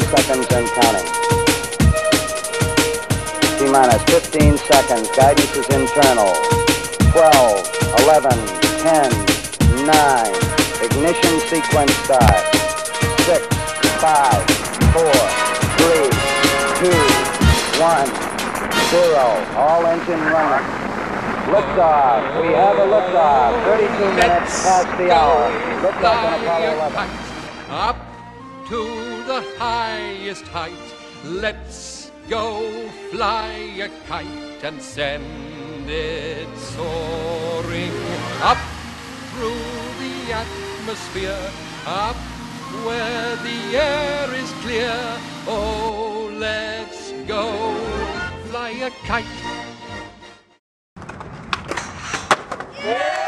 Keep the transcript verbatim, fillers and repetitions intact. twenty seconds and counting. T-minus fifteen seconds. Guidance is internal. twelve, eleven, ten, nine. Ignition sequence start. six, five, four, three, two, one, zero. All engine running. Liftoff. We have a liftoff. thirty-two minutes past the hour. Liftoff on Apollo eleven. Up to the highest height. Let's go fly a kite and send it soaring. Up through the atmosphere. Up where the air is clear. Oh, let's go fly a kite. Yeah!